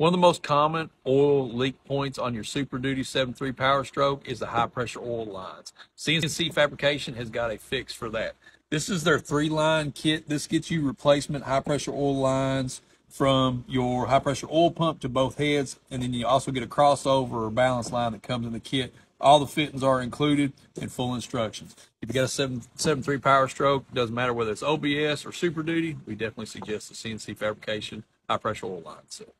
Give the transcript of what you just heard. One of the most common oil leak points on your Super Duty 7.3 Powerstroke is the high pressure oil lines. CNC Fabrication has got a fix for that. This is their 3-line kit. This gets you replacement high pressure oil lines from your high pressure oil pump to both heads, and then you also get a crossover or balance line that comes in the kit. All the fittings are included and full instructions. If you got a 7.3 Powerstroke, doesn't matter whether it's OBS or Super Duty, we definitely suggest the CNC Fabrication high pressure oil line set.